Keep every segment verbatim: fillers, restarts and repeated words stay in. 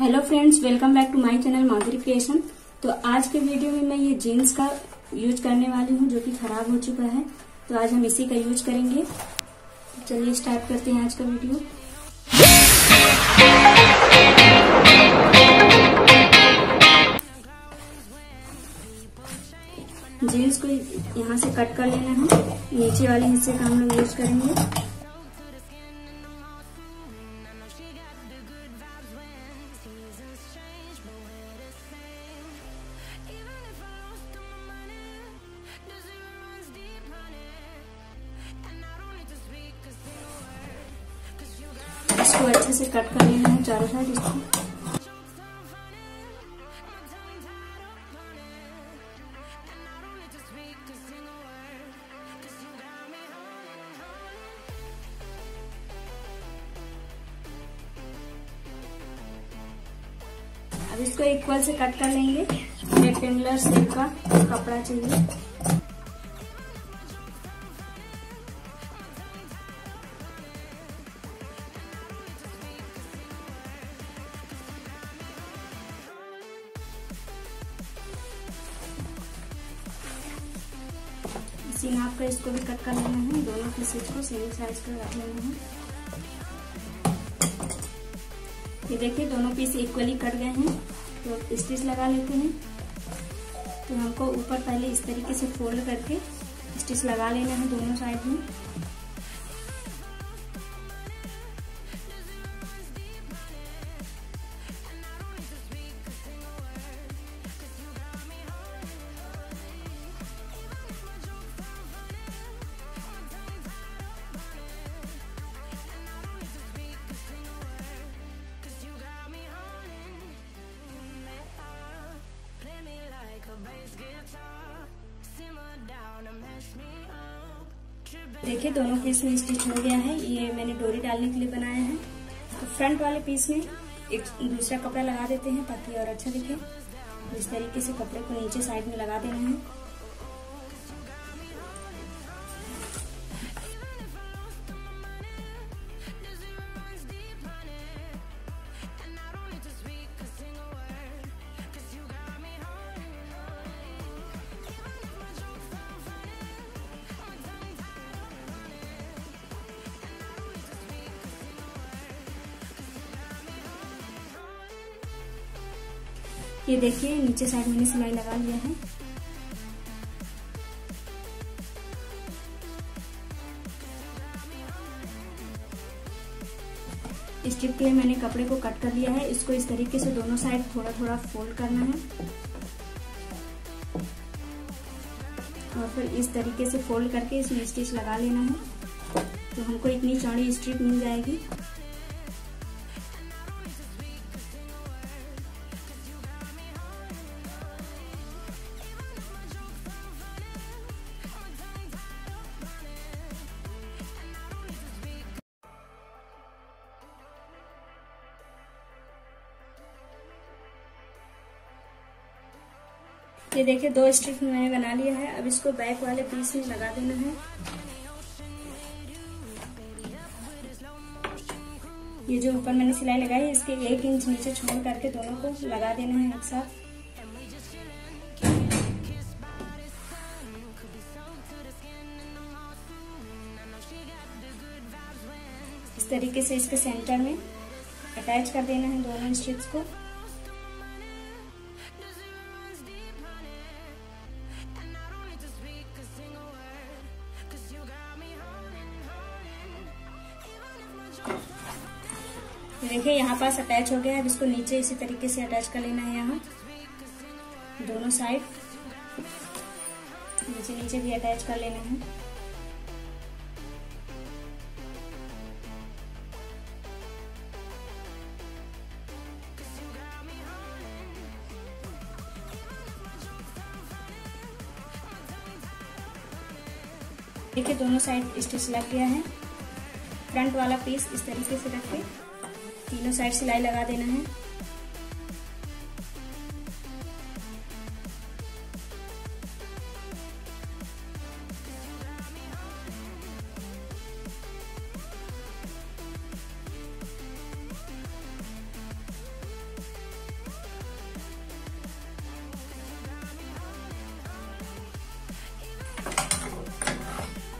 Hello friends, welcome back to my channel Madhuri creation. तो आज के वीडियो में मैं ये जीन्स का यूज करने वाली हूँ जो कि खराब हो चुका है, तो आज हम इसी का यूज करेंगे। चलिए स्टार्ट करते हैं आज का वीडियो। जीन्स को यहाँ से कट कर लेना है, नीचे वाले हिस्से का हम लोग यूज करेंगे। इसको अच्छे से कट कर लेना है चारों साइड। इसको अब इसको इक्वल से कट कर लेंगे। रेक्टेंगुलर शेप का कपड़ा चाहिए। इसी नाप का इसको भी कट कर लेना है। दोनों के स्टिच को सेम साइज का रख लेना है। ये देखिए दोनों पीस इक्वली कट गए हैं, तो स्टिच लगा लेते हैं। तो हमको ऊपर पहले इस तरीके से फोल्ड करके स्टिच लगा लेना है दोनों साइड में। देखिए दोनों पीस में स्टिच हो गया है। ये मैंने डोरी डालने के लिए बनाया है। तो फ्रंट वाले पीस में एक दूसरा कपड़ा लगा देते हैं ताकि और अच्छा दिखे। इस तरीके से कपड़े को नीचे साइड में लगा देना है। ये देखिए नीचे साइड मैंने सिलाई लगा लिया है। स्ट्रिप के लिए मैंने कपड़े को कट कर लिया है। इसको इस तरीके से दोनों साइड थोड़ा थोड़ा फोल्ड करना है और फिर इस तरीके से फोल्ड करके इसमें स्टिच लगा लेना है। तो हमको इतनी चौड़ी स्ट्रिप मिल जाएगी। ये देखिए दो स्ट्रिप मैंने बना लिया है। अब इसको बैक वाले पीस में लगा देना है। ये जो ऊपर मैंने सिलाई लगाई है इसके एक इंच नीचे छोड़ करके दोनों को लगा देना है एक साथ। इस तरीके से इसके सेंटर में अटैच कर देना है दोनों स्ट्रिप्स को। देखिए यहाँ पास अटैच हो गया है। अब इसको नीचे इसी तरीके से अटैच कर लेना है। यहाँ दोनों साइड नीचे नीचे भी अटैच कर लेना है। देखिए दोनों साइड स्टिच लग गया है। फ्रंट वाला पीस इस तरीके से रख के तीनों साइड सिलाई लगा देना है।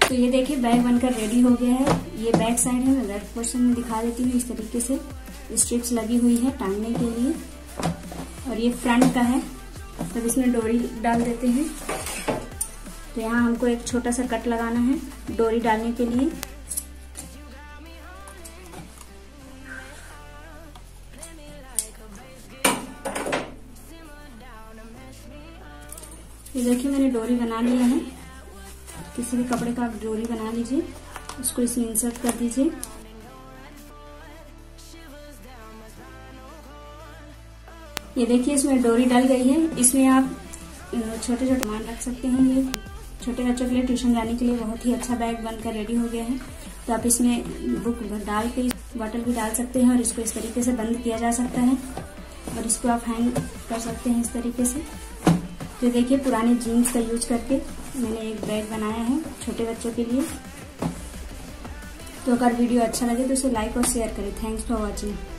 तो ये देखिए बैग बनकर रेडी हो गया है। ये बैक साइड है, मैं बैक पोर्शन में दिखा देती हूँ। इस तरीके से स्ट्रिप्स लगी हुई है टांगने के लिए, और ये फ्रंट का है। तब इसमें डोरी डाल देते हैं। तो यहाँ हमको एक छोटा सा कट लगाना है डोरी डालने के लिए। ये देखिए मैंने डोरी बना लिया है। किसी भी कपड़े का आप डोरी बना लीजिए, उसको इसमें इंसर्ट कर दीजिए। ये देखिए इसमें डोरी डल गई है। इसमें आप छोटे छोटे मान रख सकते हैं। ये छोटे बच्चों के लिए ट्यूशन जाने के लिए बहुत ही अच्छा बैग बनकर रेडी हो गया है। तो आप इसमें बुक डाल के बॉटल भी डाल सकते हैं, और इसको इस तरीके से बंद किया जा सकता है, और इसको आप हैंग कर सकते हैं इस तरीके से। तो देखिए पुराने जीन्स का यूज करके मैंने एक बैग बनाया है छोटे बच्चों के लिए। तो अगर वीडियो अच्छा लगे तो उसे लाइक और शेयर करें। Thanks for watching.